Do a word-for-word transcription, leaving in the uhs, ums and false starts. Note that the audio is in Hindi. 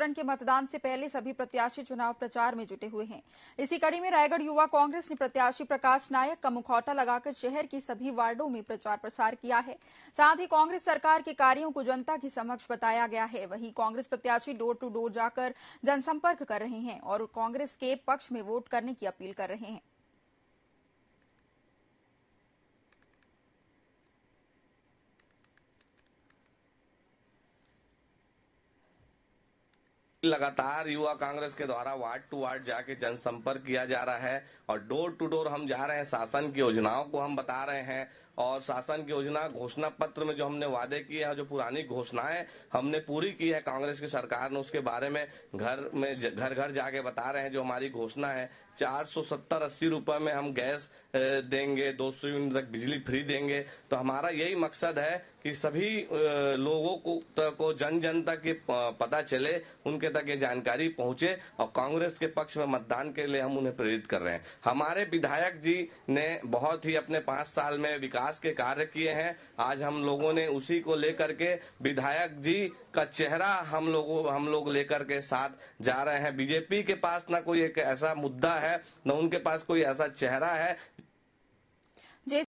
चरण के मतदान से पहले सभी प्रत्याशी चुनाव प्रचार में जुटे हुए हैं। इसी कड़ी में रायगढ़ युवा कांग्रेस ने प्रत्याशी प्रकाश नायक का मुखौटा लगाकर शहर की सभी वार्डों में प्रचार प्रसार किया है। साथ ही कांग्रेस सरकार के कार्यों को जनता के समक्ष बताया गया है। वहीं कांग्रेस प्रत्याशी डोर टू डोर जाकर जनसंपर्क कर रहे हैं और कांग्रेस के पक्ष में वोट करने की अपील कर रहे हैं। लगातार युवा कांग्रेस के द्वारा वार्ड टू वार्ड जाके जनसंपर्क किया जा रहा है और डोर टू डोर हम जा रहे हैं। शासन की योजनाओं को हम बता रहे हैं और शासन की योजना घोषणा पत्र में जो हमने वादे किए हैं, जो पुरानी घोषणाएं हमने पूरी की है कांग्रेस की सरकार ने, उसके बारे में घर में घर घर जाके बता रहे हैं। जो हमारी घोषणा है चार सौ सत्तर अस्सी रुपये में हम गैस देंगे, दो सौ यूनिट तक बिजली फ्री देंगे। तो हमारा यही मकसद है कि सभी लोगों को, को जन जन तक ये पता चले, उनके तक ये जानकारी पहुंचे और कांग्रेस के पक्ष में मतदान के लिए हम उन्हें प्रेरित कर रहे हैं। हमारे विधायक जी ने बहुत ही अपने पांच साल में विकास के कार्य किए हैं। आज हम लोगों ने उसी को लेकर के विधायक जी का चेहरा हम लोगों हम लोग लेकर के साथ जा रहे हैं। बीजेपी के पास ना कोई एक ऐसा मुद्दा है, ना उनके पास कोई ऐसा चेहरा है।